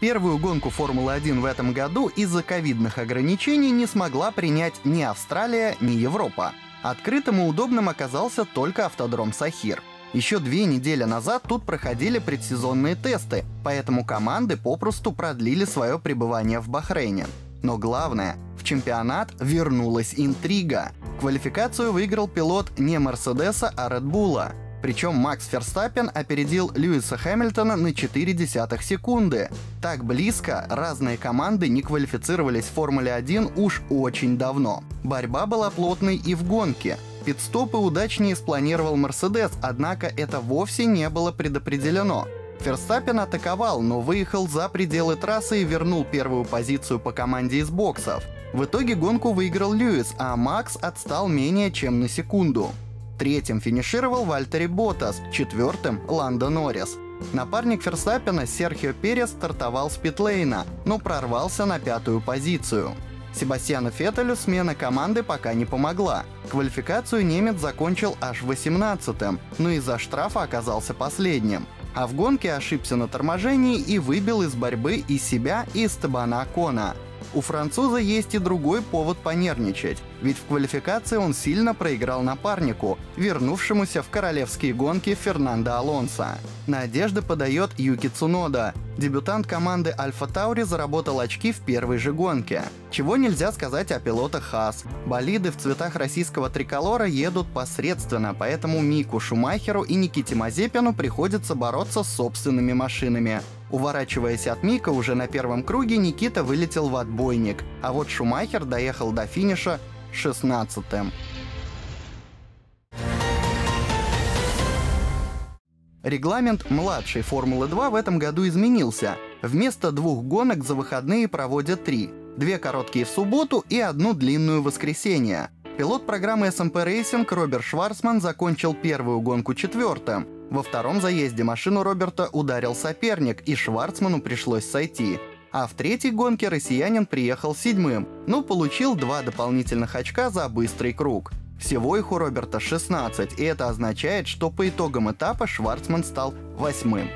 Первую гонку Формулы-1 в этом году из-за ковидных ограничений не смогла принять ни Австралия, ни Европа. Открытым и удобным оказался только автодром Сахир. Еще 2 недели назад тут проходили предсезонные тесты, поэтому команды попросту продлили свое пребывание в Бахрейне. Но главное, в чемпионат вернулась интрига. Квалификацию выиграл пилот не Мерседеса, а Ред Булла. Причем Макс Ферстаппен опередил Льюиса Хэмилтона на 0,4 секунды. Так близко разные команды не квалифицировались в Формуле-1 уж очень давно. Борьба была плотной и в гонке. Пит-стопы удачнее спланировал Мерседес, однако это вовсе не было предопределено. Ферстаппен атаковал, но выехал за пределы трассы и вернул первую позицию по команде из боксов. В итоге гонку выиграл Льюис, а Макс отстал менее чем на секунду. Третьим финишировал Вальтери Ботас, четвертым — Ландо Норрис. Напарник Ферстаппена Серхио Перес стартовал с питлейна, но прорвался на 5-ю позицию. Себастьяну Феттелю смена команды пока не помогла. Квалификацию немец закончил аж 18-м, но из-за штрафа оказался последним. А в гонке ошибся на торможении и выбил из борьбы и себя, и Эстебана Окона. У француза есть и другой повод понервничать, ведь в квалификации он сильно проиграл напарнику, вернувшемуся в королевские гонки Фернандо Алонсо. Надежды подает Юки Цунода. Дебютант команды Альфа Таури заработал очки в первой же гонке. Чего нельзя сказать о пилотах Хас. Болиды в цветах российского триколора едут посредственно, поэтому Мику Шумахеру и Никите Мазепину приходится бороться с собственными машинами. Уворачиваясь от Мика, уже на первом круге Никита вылетел в отбойник, а вот Шумахер доехал до финиша 16-м. Регламент младшей Формулы-2 в этом году изменился. Вместо 2 гонок за выходные проводят 3. 2 короткие в субботу и 1 длинную в воскресенье. Пилот программы SMP Racing Роберт Шварцман закончил первую гонку 4-м. Во втором заезде машину Роберта ударил соперник, и Шварцману пришлось сойти. А в 3-й гонке россиянин приехал 7-м, но получил 2 дополнительных очка за быстрый круг. Всего их у Роберта 16, и это означает, что по итогам этапа Шварцман стал 8-м.